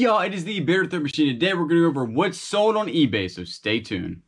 y'all, it is the Bearded Thrift Machine. Today we're going to go over what's sold on eBay, so stay tuned.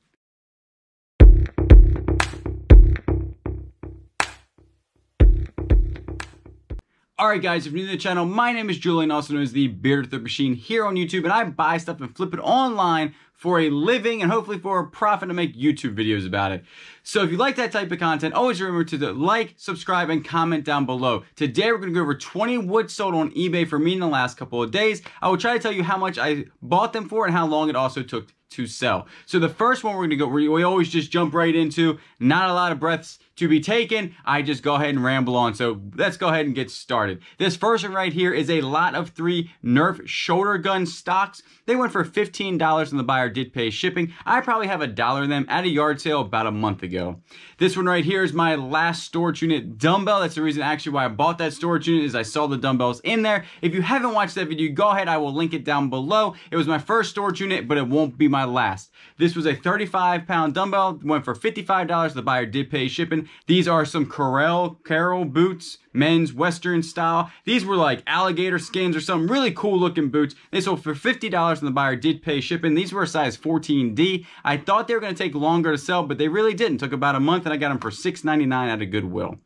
Alright guys, if you're new to the channel, my name is Julian, also known as the Bearded Thrift Machine here on YouTube, and I buy stuff and flip it online for a living and hopefully for a profit to make YouTube videos about it. So if you like that type of content, always remember to like, subscribe, and comment down below. Today we're going to go over 20 what's sold on eBay for me in the last couple of days. I will try to tell you how much I bought them for and how long it also took to sell. So the first one we're gonna go, we always just jump right into, not a lot of breaths to be taken. I just go ahead and ramble on. So let's go ahead and get started. This first one right here is a lot of three Nerf shoulder gun stocks. They went for $15 and the buyer did pay shipping. I probably have $1 in them at a yard sale about a month ago. This one right here is my last storage unit dumbbell. That's the reason actually why I bought that storage unit, is I saw the dumbbells in there. If you haven't watched that video, go ahead, I will link it down below. It was my first storage unit, but it won't be my last. This was a 35-pound dumbbell, went for $55. The buyer did pay shipping. These are some Corel Carroll boots, men's Western style. These were like alligator skins or some really cool looking boots. They sold for $50 and the buyer did pay shipping. These were a size 14D. I thought they were going to take longer to sell, but they really didn't. It took about a month and I got them for $6.99 at a Goodwill.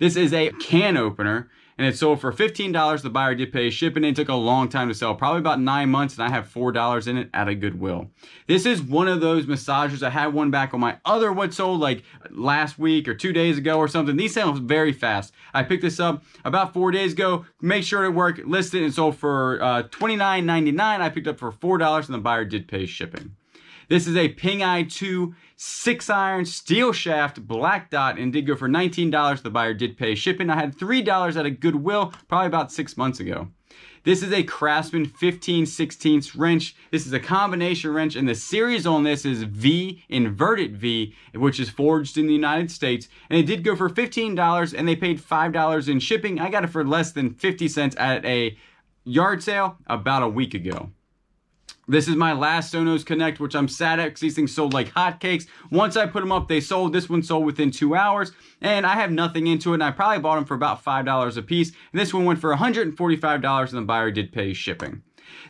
This is a can opener. And it sold for $15, the buyer did pay shipping, and it took a long time to sell, probably about 9 months, and I have $4 in it at a Goodwill. This is one of those massagers. I had one back on my other what sold like last week or 2 days ago or something. These sell very fast. I picked this up about 4 days ago, made sure it worked, listed, and sold for $29.99. I picked up for $4, and the buyer did pay shipping. This is a Ping Eye 2 6-iron steel shaft black dot and did go for $19. The buyer did pay shipping. I had $3 at a Goodwill probably about 6 months ago. This is a Craftsman 15/16 wrench. This is a combination wrench, and the series on this is V, inverted V, which is forged in the United States. And it did go for $15, and they paid $5 in shipping. I got it for less than 50 cents at a yard sale about a week ago. This is my last Sonos Connect, which I'm sad at because these things sold like hotcakes. Once I put them up, they sold. This one sold within 2 hours, and I have nothing into it, and I probably bought them for about $5 a piece. And this one went for $145, and the buyer did pay shipping.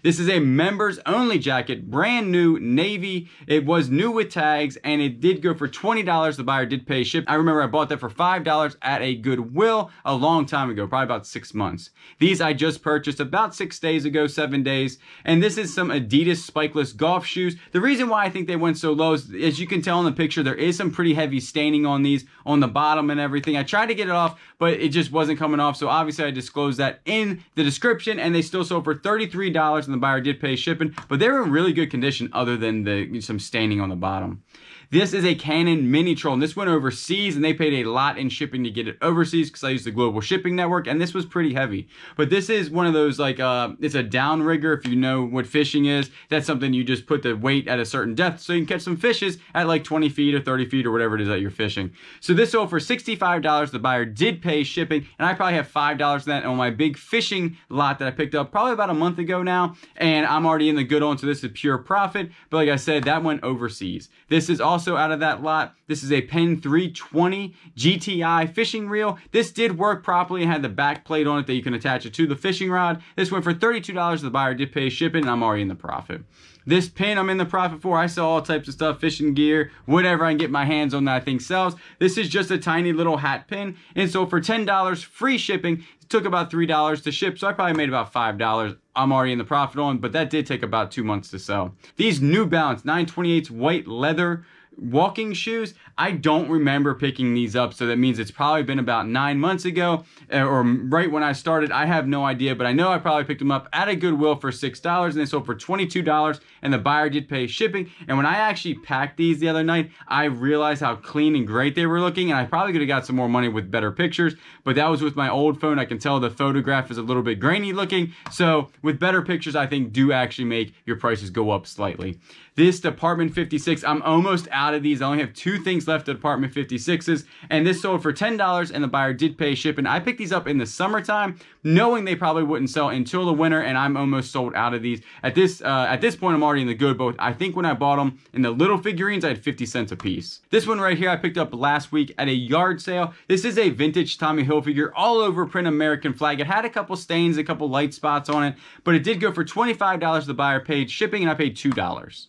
This is a members only jacket, brand new navy. It was new with tags, and it did go for $20. The buyer did pay shipping. I remember I bought that for $5 at a Goodwill a long time ago, probably about 6 months. These I just purchased about 6 days ago, 7 days. And this is some Adidas spikeless golf shoes. The reason why I think they went so low is, as you can tell in the picture, there is some pretty heavy staining on these, on the bottom and everything. I tried to get it off, but it just wasn't coming off. So obviously I disclosed that in the description, and they still sold for $33. And the buyer did pay shipping, but they were in really good condition other than some staining on the bottom. This is a Canon Mini Troll, and this went overseas, and they paid a lot in shipping to get it overseas because I used the global shipping network, and this was pretty heavy. But this is one of those, like, it's a downrigger, if you know what fishing is. That's something you just put the weight at a certain depth so you can catch some fishes at like 20 feet or 30 feet or whatever it is that you're fishing. So this sold for $65, the buyer did pay shipping, and I probably have $5 in that on my big fishing lot that I picked up probably about a month ago now, and I'm already in the good on, so this is pure profit. But like I said, that went overseas. This is also out of that lot. This is a Penn 320 GTI fishing reel. This did work properly and had the back plate on it that you can attach it to the fishing rod. This went for $32. The buyer did pay shipping, and I'm already in the profit. This pin I'm in the profit for. I sell all types of stuff, fishing gear, whatever I can get my hands on that I think sells. This is just a tiny little hat pin, and so for $10 free shipping. It took about $3 to ship, so I probably made about $5. I'm already in the profit on, but that did take about 2 months to sell. These New Balance 928s white leather walking shoes, I don't remember picking these up, so that means it's probably been about 9 months ago or right when I started. I have no idea, but I know I probably picked them up at a Goodwill for $6, and they sold for $22, and the buyer did pay shipping. And when I actually packed these the other night, I realized how clean and great they were looking, and I probably could have got some more money with better pictures, but that was with my old phone. I can tell the photograph is a little bit grainy looking, so with better pictures I think do actually make your prices go up slightly. This Department 56, I'm almost out out of these. I only have two things left at Department 56s, and this sold for $10, and the buyer did pay shipping. I picked these up in the summertime, knowing they probably wouldn't sell until the winter, and I'm almost sold out of these. At this point, I'm already in the good, but I think when I bought them in the little figurines, I had 50 cents a piece. This one right here, I picked up last week at a yard sale. This is a vintage Tommy Hilfiger all over print American flag. It had a couple stains, a couple light spots on it, but it did go for $25. The buyer paid shipping, and I paid $2.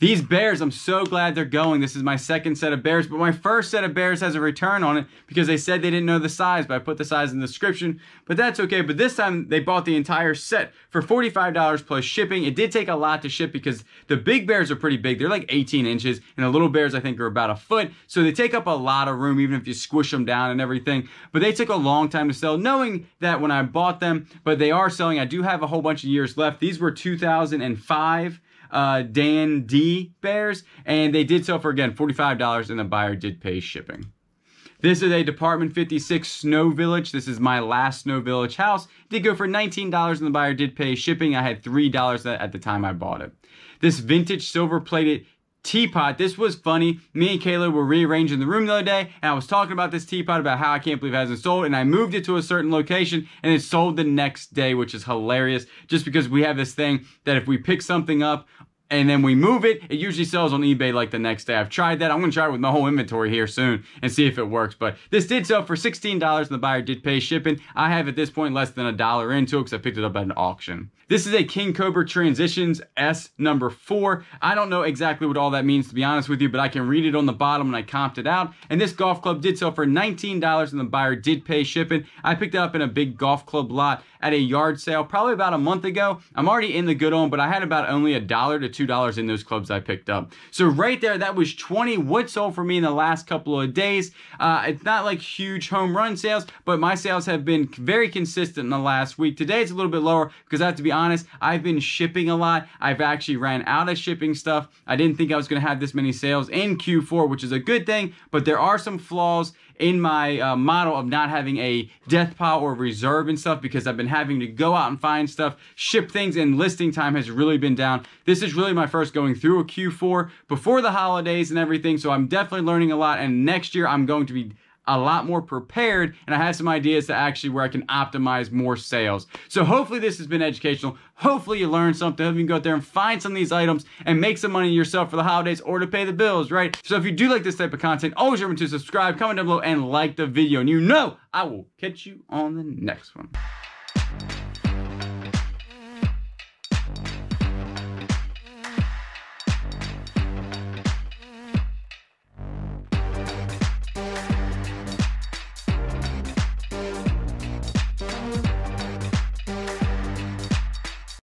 These bears, I'm so glad they're going. This is my second set of bears, but my first set of bears has a return on it because they said they didn't know the size, but I put the size in the description, but that's okay. But this time they bought the entire set for $45 plus shipping. It did take a lot to ship because the big bears are pretty big. They're like 18 inches, and the little bears I think are about a foot. So they take up a lot of room, even if you squish them down and everything, but they took a long time to sell, knowing that when I bought them, but they are selling. I do have a whole bunch of years left. These were 2005. Dan D. Bears, and they did sell for, again, $45, and the buyer did pay shipping. This is a Department 56 Snow Village. This is my last Snow Village house. It did go for $19, and the buyer did pay shipping. I had $3 at the time I bought it. This vintage silver-plated teapot. This was funny. Me and Kayla were rearranging the room the other day, and I was talking about this teapot, about how I can't believe it hasn't sold, and I moved it to a certain location, and it sold the next day, which is hilarious, just because we have this thing that if we pick something up and then we move it, it usually sells on eBay like the next day. I've tried that. I'm going to try it with my whole inventory here soon and see if it works. But this did sell for $16, and the buyer did pay shipping. I have at this point less than $1 into it because I picked it up at an auction. This is a King Cobra Transitions S number 4. I don't know exactly what all that means, to be honest with you, but I can read it on the bottom and I comped it out. And this golf club did sell for $19, and the buyer did pay shipping. I picked it up in a big golf club lot at a yard sale probably about a month ago. I'm already in the good on, but I had about only $1 to $2 in those clubs I picked up. So right there, that was 20 what sold for me in the last couple of days. It's not like huge home run sales, but my sales have been very consistent in the last week. Today it's a little bit lower because I have to be honest, I've been shipping a lot. I've actually ran out of shipping stuff. I didn't think I was going to have this many sales in Q4, which is a good thing, but there are some flaws in my model of not having a death pile or reserve and stuff because I've been having to go out and find stuff, ship things, and listing time has really been down. This is really my first going through a Q4 before the holidays and everything, so I'm definitely learning a lot, and next year I'm going to be a lot more prepared, and I have some ideas to actually where I can optimize more sales. So hopefully this has been educational. Hopefully you learned something. Hopefully you can go out there and find some of these items and make some money yourself for the holidays or to pay the bills, right? So if you do like this type of content, always remember to subscribe, comment down below, and like the video. And you know I will catch you on the next one.